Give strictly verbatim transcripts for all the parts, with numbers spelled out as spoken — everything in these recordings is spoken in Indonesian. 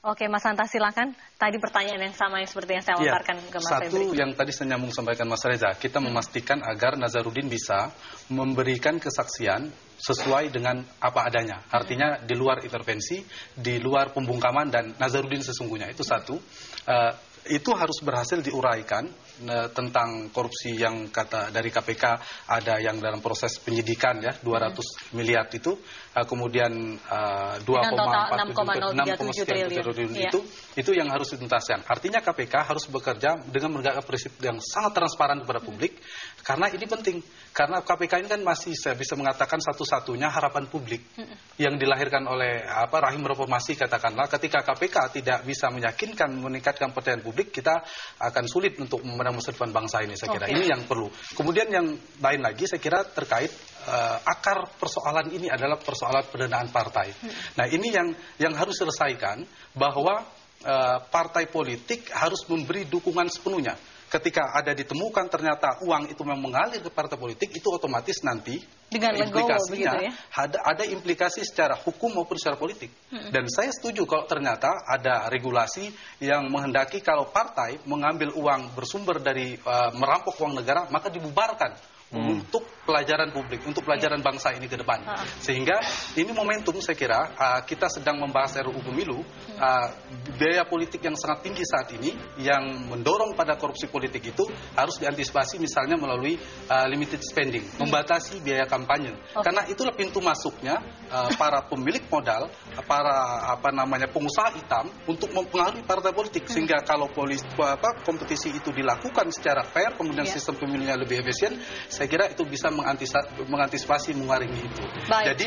Oke, Mas Hanta, silakan. Tadi pertanyaan yang sama yang seperti yang saya lontarkan ya, ke Mas Febri. Satu yang tadi saya nyambung sampaikan Mas Reza, kita memastikan agar Nazaruddin bisa memberikan kesaksian sesuai dengan apa adanya. Artinya di luar intervensi, di luar pembungkaman dan Nazaruddin sesungguhnya. Itu satu. Uh, itu harus berhasil diuraikan uh, tentang korupsi yang kata dari K P K ada yang dalam proses penyidikan ya dua ratus miliar itu. Uh, kemudian uh, enam koma nol tiga tujuh triliun ya. itu itu yang harus dituntaskan. Artinya K P K harus bekerja dengan menegakkan prinsip yang sangat transparan kepada publik hmm. karena ini penting. Karena K P K ini kan masih saya bisa mengatakan satu-satunya harapan publik hmm. yang dilahirkan oleh apa rahim reformasi katakanlah. Ketika K P K tidak bisa meyakinkan meningkatkan percayaan publik, kita akan sulit untuk memenang masa depan bangsa ini saya kira. Okay. Ini yang perlu. Kemudian yang lain lagi saya kira terkait Uh, akar persoalan ini adalah persoalan pendanaan partai. Hmm. Nah ini yang yang harus selesaikan bahwa uh, partai politik harus memberi dukungan sepenuhnya. Ketika ada ditemukan ternyata uang itu memang mengalir ke partai politik itu otomatis nanti dengan implikasinya legowo, begitu ya? ada, ada implikasi secara hukum maupun secara politik. Hmm. Dan saya setuju kalau ternyata ada regulasi yang menghendaki kalau partai mengambil uang bersumber dari uh, merampok uang negara maka dibubarkan. Hmm. Untuk pelajaran publik, untuk pelajaran bangsa ini ke depan. Sehingga ini momentum saya kira uh, kita sedang membahas R U U Pemilu, uh, biaya politik yang sangat tinggi saat ini yang mendorong pada korupsi politik itu harus diantisipasi misalnya melalui uh, limited spending, membatasi biaya kampanye. Okay. Karena itulah pintu masuknya uh, para pemilik modal, para apa namanya pengusaha hitam untuk mempengaruhi partai politik. Sehingga kalau polis, apa, kompetisi itu dilakukan secara fair, kemudian yeah. sistem pemilunya lebih efisien, saya kira itu bisa mengantisipasi mengurangi itu. Baik. Jadi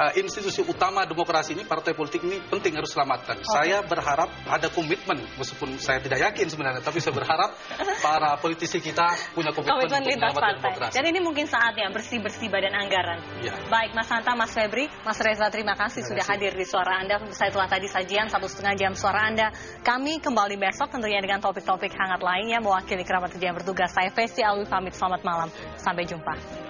uh, institusi utama demokrasi ini, partai politik ini penting harus selamatkan. Okay. Saya berharap ada komitmen, meskipun saya tidak yakin sebenarnya, tapi saya berharap para politisi kita punya komitmen, komitmen untuk menyelamatkan demokrasi. Dan ini mungkin saatnya bersih-bersih badan anggaran. Ya. Baik, Mas Hanta, Mas Febri, Mas Reza, terima kasih, terima kasih sudah hadir di Suara Anda. Saya telah tadi sajian satu setengah jam Suara Anda. Kami kembali besok tentunya dengan topik-topik hangat lainnya. Mewakili kerabat kerja yang bertugas, saya Festi Alwi pamit, selamat malam, sampai jumpa.